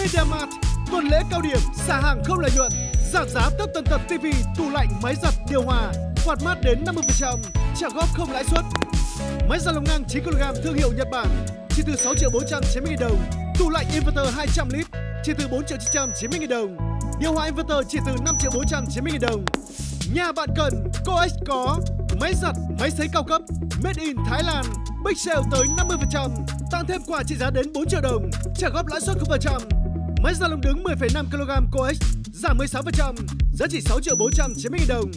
MediaMart tuần lễ cao điểm xả hàng không lợi nhuận, giảm giá tất tần tật TV, tủ lạnh, máy giặt, điều hòa, quạt mát đến 50%, trả góp không lãi suất. Máy giặt lồng ngang 9kg thương hiệu Nhật Bản chỉ từ 6.490.000 đồng, tủ lạnh inverter 200 lít chỉ từ 4.990.000 đồng, điều hòa inverter chỉ từ 5.490.000 đồng. Nhà bạn cần, Coex có. Máy giặt, máy sấy cao cấp, made in Thái Lan, big sale tới 50%, tặng thêm quà trị giá đến 4 triệu đồng, trả góp lãi suất 0%. Máy giặt lồng đứng 10,5kg Coex giảm 16%, giá chỉ 6.490.000 đồng.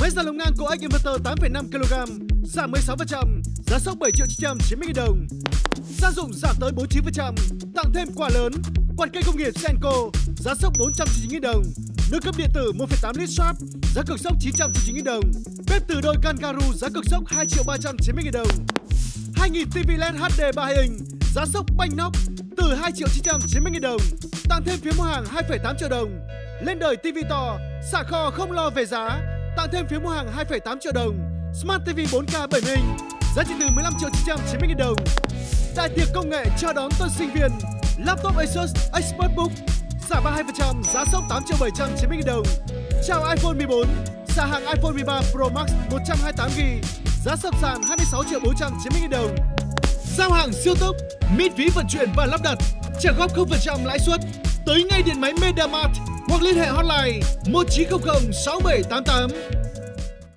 Máy giặt lồng ngang Coex inverter 8,5kg giảm 16%, giá sốc 7.990.000 đồng. Gia dụng giảm tới 49%, tặng thêm quà lớn, quạt cây công nghiệp Senco, giá sốc 490.000 đồng. Nước cấp điện tử 1,8 lít Sharp, giá cực sốc 990.000 đồng. Bếp từ đôi Kangaroo, giá cực sốc 2.390.000 đồng. 2.000 TV LED HD 3 hình, giá sốc banh nóc từ 2.990.000 đồng, tặng thêm phiếu mua hàng 2,8 triệu đồng. Lên đời TV to, xả kho không lo về giá, tặng thêm phiếu mua hàng 2,8 triệu đồng. Smart TV 4K 7 inch, giá chỉ từ 15.990.000 đồng. Đại tiệc công nghệ chào đón tân sinh viên, laptop Asus Expert Book giảm 32%, giá sốc 8.790.000 đồng. Chào iPhone 14, xả hàng iPhone 13 Pro Max 128GB, giá sập sàn 26.490.000 đồng. Giao hàng siêu tốc, miễn phí vận chuyển và lắp đặt, trả góp 0% lãi suất. Tới ngay điện máy MediaMart hoặc liên hệ hotline 1900 6788.